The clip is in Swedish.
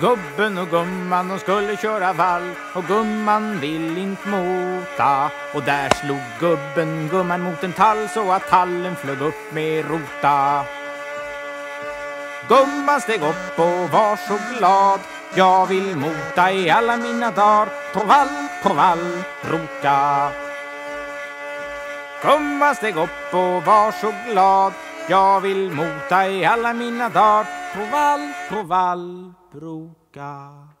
Gubben och gumman, de skulle köra vall, och gumman vill inte mota. Och där slog gubben gumman mot en tall, så att tallen flög upp med rota. Gumman steg upp och var så glad, jag vill mota i alla mina dagar. På vall, rota. Gumman steg upp och var så glad, jag vill mota i alla mina dagar. På vall, broka.